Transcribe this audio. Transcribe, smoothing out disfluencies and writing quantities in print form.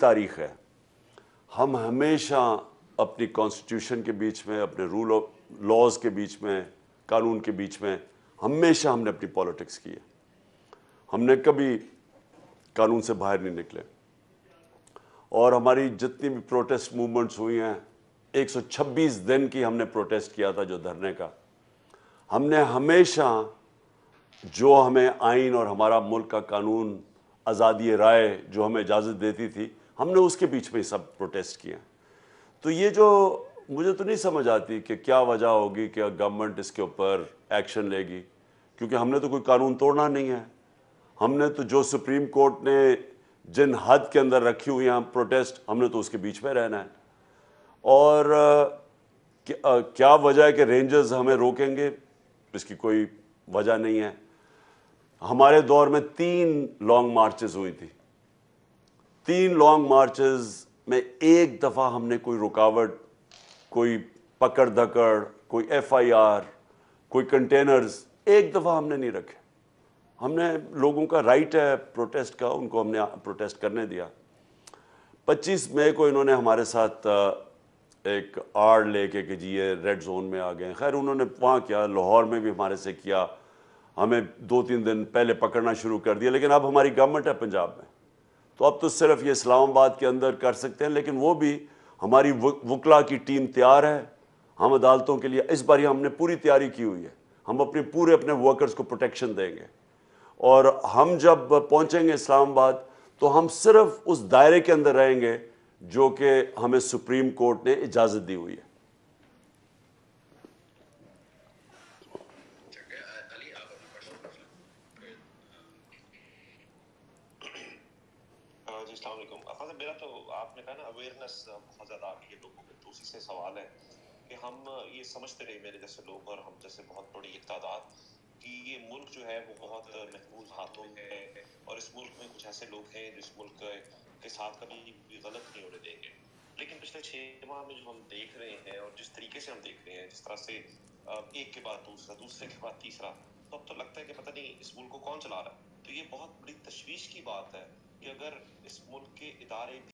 तारीख है। हम हमेशा अपनी कॉन्स्टिट्यूशन के बीच में, अपने रूल ऑफ लॉज के बीच में, कानून के बीच में हमेशा हमने अपनी पॉलिटिक्स की है। हमने कभी कानून से बाहर नहीं निकले। और हमारी जितनी भी प्रोटेस्ट मूवमेंट्स हुई हैं, 126 दिन की हमने प्रोटेस्ट किया था जो धरने का, हमने हमेशा जो हमें आइन और हमारा मुल्क का कानून, आज़ादी राय जो हमें इजाज़त देती थी, हमने उसके बीच में सब प्रोटेस्ट किया। तो ये जो मुझे तो नहीं समझ आती कि क्या वजह होगी कि गवर्नमेंट इसके ऊपर एक्शन लेगी, क्योंकि हमने तो कोई कानून तोड़ना नहीं है। हमने तो जो सुप्रीम कोर्ट ने जिन हद के अंदर रखी हुई हैं प्रोटेस्ट, हमने तो उसके बीच में रहना है। और क्या वजह है कि रेंजर्स हमें रोकेंगे, इसकी कोई वजह नहीं है। हमारे दौर में 3 लॉन्ग मार्चेस हुई थी। 3 लॉन्ग मार्चेस में एक दफ़ा हमने कोई रुकावट, कोई पकड़ धकड़, कोई एफआईआर, कोई कंटेनर्स एक दफ़ा हमने नहीं रखे। हमने लोगों का राइट है प्रोटेस्ट का, उनको हमने प्रोटेस्ट करने दिया। 25 मई को इन्होंने हमारे साथ एक आड़ लेके कि जी ये रेड जोन में आ गए। खैर उन्होंने वहाँ किया, लाहौर में भी हमारे से किया, हमें 2-3 दिन पहले पकड़ना शुरू कर दिया। लेकिन अब हमारी गवर्नमेंट है पंजाब में, तो अब तो सिर्फ ये इस्लामाबाद के अंदर कर सकते हैं। लेकिन वो भी हमारी वकला की टीम तैयार है। हम अदालतों के लिए इस बार हमने पूरी तैयारी की हुई है। हम अपने वर्कर्स को प्रोटेक्शन देंगे। और हम जब पहुंचेंगे इस्लामाबाद तो हम सिर्फ उस दायरे के अंदर रहेंगे जो कि हमें सुप्रीम कोर्ट ने इजाज़त दी हुई है। मेरा तो आपने कहा ना अवेयरनेस बहुत ज़्यादा आ गई है लोगों में, तो उसी से सवाल है कि हम ये समझते रहे, मेरे जैसे लोग और हम जैसे बहुत बड़ी एक तादाद, कि ये मुल्क जो है वो बहुत महफूज हाथों में है और इस मुल्क में कुछ ऐसे लोग हैं जो इस मुल्क के साथ कभी भी गलत नहीं होने देंगे। लेकिन पिछले 6 माह में जो हम देख रहे हैं और जिस तरीके से हम देख रहे हैं, जिस तरह से एक के बाद दूसरा, दूसरे के बाद तीसरा, तो अब तो लगता है कि पता नहीं इस मुल्क को कौन चला रहा है। तो ये बहुत बड़ी तशवीश की बात है कि अगर इस मुल्क के इदारे